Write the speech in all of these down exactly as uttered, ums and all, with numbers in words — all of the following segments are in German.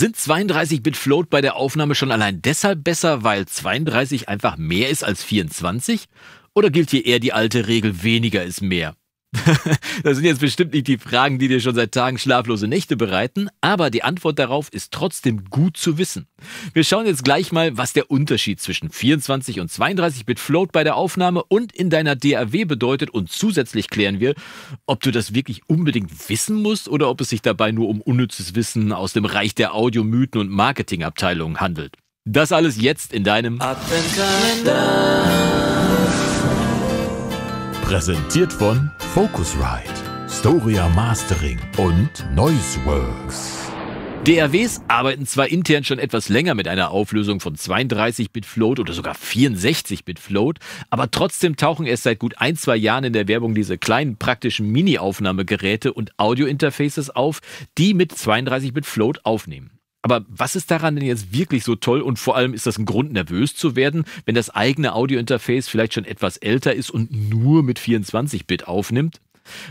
Sind zweiunddreißig Bit Float bei der Aufnahme schon allein deshalb besser, weil zweiunddreißig einfach mehr ist als vierundzwanzig? Oder gilt hier eher die alte Regel, weniger ist mehr? Das sind jetzt bestimmt nicht die Fragen, die dir schon seit Tagen schlaflose Nächte bereiten, aber die Antwort darauf ist trotzdem gut zu wissen. Wir schauen jetzt gleich mal, was der Unterschied zwischen vierundzwanzig und zweiunddreißig Bit Float bei der Aufnahme und in deiner D A W bedeutet, und zusätzlich klären wir, ob du das wirklich unbedingt wissen musst oder ob es sich dabei nur um unnützes Wissen aus dem Reich der Audiomythen und Marketingabteilungen handelt. Das alles jetzt in deinem Adventkalender. Präsentiert von Focusrite, Storia Mastering und Noiseworks. D A Ws arbeiten zwar intern schon etwas länger mit einer Auflösung von zweiunddreißig Bit Float oder sogar vierundsechzig Bit Float, aber trotzdem tauchen erst seit gut ein, zwei Jahren in der Werbung diese kleinen praktischen Mini-Aufnahmegeräte und Audio-Interfaces auf, die mit zweiunddreißig Bit Float aufnehmen. Aber was ist daran denn jetzt wirklich so toll und vor allem ist das ein Grund, nervös zu werden, wenn das eigene Audiointerface vielleicht schon etwas älter ist und nur mit vierundzwanzig Bit aufnimmt?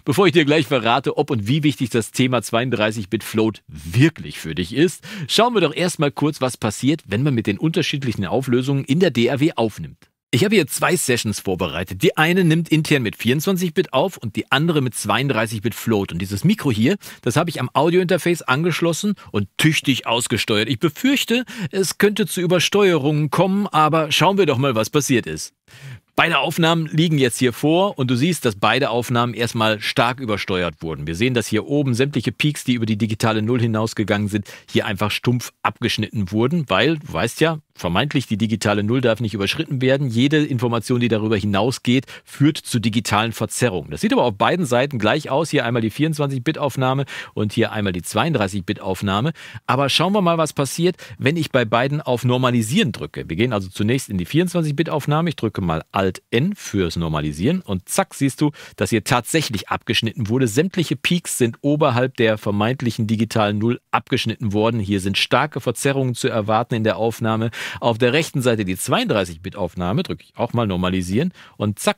Bevor ich dir gleich verrate, ob und wie wichtig das Thema zweiunddreißig Bit Float wirklich für dich ist, schauen wir doch erstmal kurz, was passiert, wenn man mit den unterschiedlichen Auflösungen in der D A W aufnimmt. Ich habe hier zwei Sessions vorbereitet. Die eine nimmt intern mit vierundzwanzig Bit auf und die andere mit zweiunddreißig Bit Float. Und dieses Mikro hier, das habe ich am Audiointerface angeschlossen und tüchtig ausgesteuert. Ich befürchte, es könnte zu Übersteuerungen kommen, aber schauen wir doch mal, was passiert ist. Beide Aufnahmen liegen jetzt hier vor und du siehst, dass beide Aufnahmen erstmal stark übersteuert wurden. Wir sehen, dass hier oben sämtliche Peaks, die über die digitale Null hinausgegangen sind, hier einfach stumpf abgeschnitten wurden, weil, du weißt ja, vermeintlich die digitale Null darf nicht überschritten werden. Jede Information, die darüber hinausgeht, führt zu digitalen Verzerrungen. Das sieht aber auf beiden Seiten gleich aus. Hier einmal die vierundzwanzig Bit Aufnahme und hier einmal die zweiunddreißig Bit Aufnahme. Aber schauen wir mal, was passiert, wenn ich bei beiden auf Normalisieren drücke. Wir gehen also zunächst in die vierundzwanzig Bit Aufnahme. Ich drücke mal Alt N fürs Normalisieren und zack, siehst du, dass hier tatsächlich abgeschnitten wurde. Sämtliche Peaks sind oberhalb der vermeintlichen digitalen Null abgeschnitten worden. Hier sind starke Verzerrungen zu erwarten in der Aufnahme. Auf der rechten Seite die zweiunddreißig Bit Aufnahme, drücke ich auch mal Normalisieren und zack,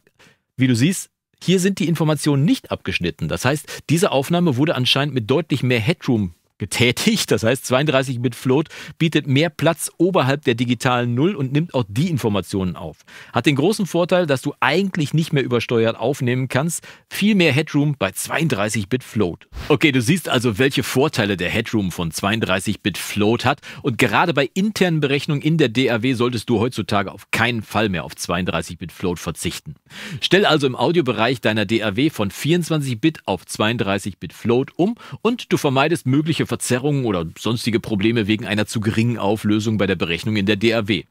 wie du siehst, hier sind die Informationen nicht abgeschnitten. Das heißt, diese Aufnahme wurde anscheinend mit deutlich mehr Headroom getätigt, das heißt zweiunddreißig Bit Float bietet mehr Platz oberhalb der digitalen Null und nimmt auch die Informationen auf. Hat den großen Vorteil, dass du eigentlich nicht mehr übersteuert aufnehmen kannst, viel mehr Headroom bei zweiunddreißig Bit Float. Okay, du siehst also, welche Vorteile der Headroom von zweiunddreißig Bit Float hat und gerade bei internen Berechnungen in der D A W solltest du heutzutage auf keinen Fall mehr auf zweiunddreißig Bit Float verzichten. Stell also im Audiobereich deiner D A W von vierundzwanzig Bit auf zweiunddreißig Bit Float um und du vermeidest mögliche Verzerrungen oder sonstige Probleme wegen einer zu geringen Auflösung bei der Berechnung in der D A W.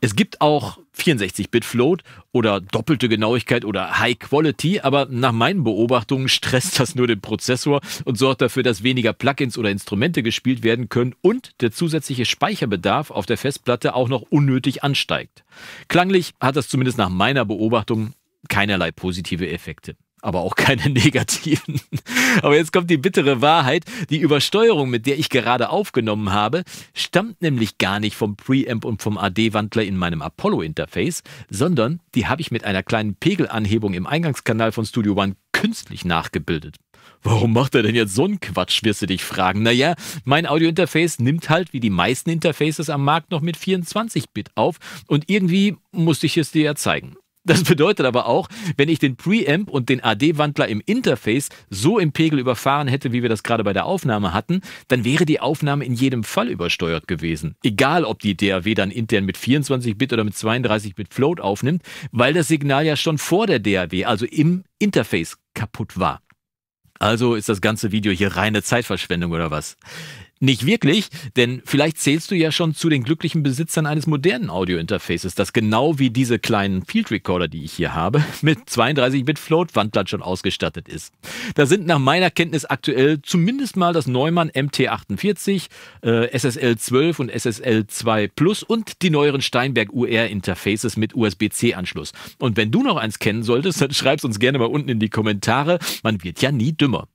Es gibt auch vierundsechzig Bit Float oder doppelte Genauigkeit oder High Quality, aber nach meinen Beobachtungen stresst das nur den Prozessor und sorgt dafür, dass weniger Plugins oder Instrumente gespielt werden können und der zusätzliche Speicherbedarf auf der Festplatte auch noch unnötig ansteigt. Klanglich hat das zumindest nach meiner Beobachtung keinerlei positive Effekte. Aber auch keine negativen. Aber jetzt kommt die bittere Wahrheit. Die Übersteuerung, mit der ich gerade aufgenommen habe, stammt nämlich gar nicht vom Preamp und vom A D-Wandler in meinem Apollo-Interface, sondern die habe ich mit einer kleinen Pegelanhebung im Eingangskanal von Studio One künstlich nachgebildet. Warum macht er denn jetzt so einen Quatsch, wirst du dich fragen. Naja, mein Audio-Interface nimmt halt wie die meisten Interfaces am Markt noch mit vierundzwanzig Bit auf und irgendwie musste ich es dir ja zeigen. Das bedeutet aber auch, wenn ich den Preamp und den A D-Wandler im Interface so im Pegel überfahren hätte, wie wir das gerade bei der Aufnahme hatten, dann wäre die Aufnahme in jedem Fall übersteuert gewesen. Egal, ob die D A W dann intern mit vierundzwanzig Bit oder mit zweiunddreißig Bit Float aufnimmt, weil das Signal ja schon vor der D A W, also im Interface, kaputt war. Also ist das ganze Video hier reine Zeitverschwendung oder was? Nicht wirklich, denn vielleicht zählst du ja schon zu den glücklichen Besitzern eines modernen Audio-Interfaces, das genau wie diese kleinen Field Recorder, die ich hier habe, mit zweiunddreißig Bit Float-Wandlern schon ausgestattet ist. Da sind nach meiner Kenntnis aktuell zumindest mal das Neumann M T achtundvierzig, äh, S S L zwölf und S S L zwei Plus und die neueren Steinberg U R-Interfaces mit U S B C Anschluss. Und wenn du noch eins kennen solltest, dann schreib's uns gerne mal unten in die Kommentare. Man wird ja nie dümmer.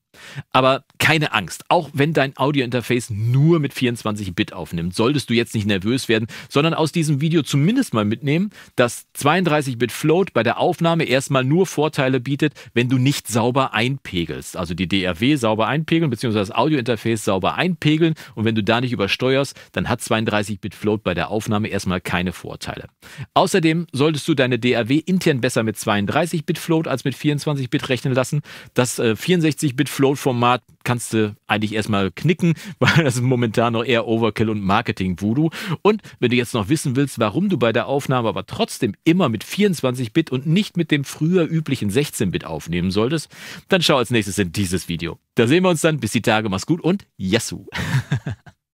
Aber keine Angst, auch wenn dein Audiointerface nur mit vierundzwanzig Bit aufnimmt, solltest du jetzt nicht nervös werden, sondern aus diesem Video zumindest mal mitnehmen, dass zweiunddreißig Bit Float bei der Aufnahme erstmal nur Vorteile bietet, wenn du nicht sauber einpegelst. Also die D A W sauber einpegeln, beziehungsweise das Audiointerface sauber einpegeln, und wenn du da nicht übersteuerst, dann hat zweiunddreißig Bit Float bei der Aufnahme erstmal keine Vorteile. Außerdem solltest du deine D A W intern besser mit zweiunddreißig Bit Float als mit vierundzwanzig Bit rechnen lassen. Das äh, vierundsechzig Bit Float-Format kannst du eigentlich erstmal knicken, weil das ist momentan noch eher Overkill und Marketing-Voodoo. Und wenn du jetzt noch wissen willst, warum du bei der Aufnahme aber trotzdem immer mit vierundzwanzig Bit und nicht mit dem früher üblichen sechzehn Bit aufnehmen solltest, dann schau als nächstes in dieses Video. Da sehen wir uns dann. Bis die Tage. Mach's gut und Yassou!